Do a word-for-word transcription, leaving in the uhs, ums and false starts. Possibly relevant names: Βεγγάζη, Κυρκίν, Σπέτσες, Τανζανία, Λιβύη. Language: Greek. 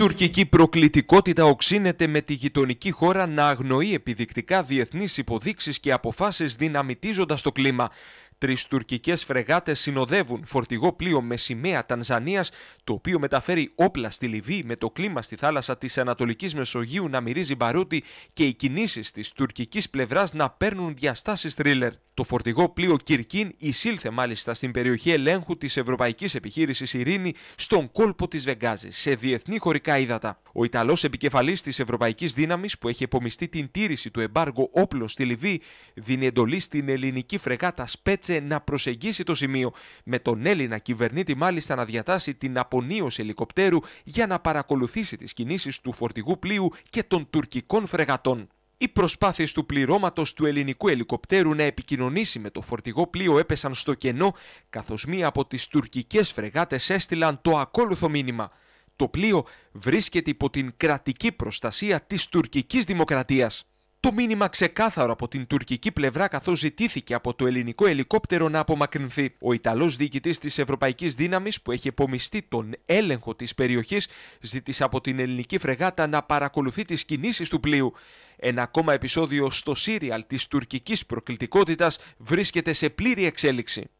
Τουρκική προκλητικότητα οξύνεται με τη γειτονική χώρα να αγνοεί επιδεικτικά διεθνείς υποδείξεις και αποφάσεις δυναμητίζοντας το κλίμα. Τρεις τουρκικές φρεγάτες συνοδεύουν φορτηγό πλοίο με σημαία Τανζανίας, το οποίο μεταφέρει όπλα στη Λιβύη με το κλίμα στη θάλασσα της Ανατολικής Μεσογείου να μυρίζει μπαρούτι και οι κινήσεις της τουρκικής πλευράς να παίρνουν διαστάσεις θρίλερ. Το φορτηγό πλοίο Κυρκίν εισήλθε μάλιστα στην περιοχή ελέγχου της Ευρωπαϊκής Επιχείρησης Ειρήνη στον κόλπο της Βεγγάζης, σε διεθνή χωρικά ύδατα. Ο Ιταλός επικεφαλής της Ευρωπαϊκής Δύναμης, που έχει επομιστεί την τήρηση του εμπάργου όπλων στη Λιβύη, δίνει εντολή στην ελληνική φρεγάτα Σπέτσε να προσεγγίσει το σημείο, με τον Έλληνα κυβερνήτη μάλιστα να διατάσει την απονείωση ελικοπτέρου για να παρακολουθήσει τις κινήσεις του φορτηγού πλοίου και των τουρκικών φρεγατών. Οι προσπάθειες του πληρώματος του ελληνικού ελικοπτέρου να επικοινωνήσει με το φορτηγό πλοίο έπεσαν στο κενό, καθώς μία από τις τουρκικές φρεγάτες έστειλαν το ακόλουθο μήνυμα. Το πλοίο βρίσκεται υπό την κρατική προστασία της τουρκικής δημοκρατίας. Το μήνυμα ξεκάθαρο από την τουρκική πλευρά, καθώς ζητήθηκε από το ελληνικό ελικόπτερο να απομακρυνθεί. Ο Ιταλός διοικητής της Ευρωπαϊκής Δύναμης, που έχει επομιστεί τον έλεγχο της περιοχής, ζήτησε από την ελληνική φρεγάτα να παρακολουθεί τις κινήσεις του πλοίου. Ένα ακόμα επεισόδιο στο σύριαλ της τουρκικής προκλητικότητας βρίσκεται σε πλήρη εξέλιξη.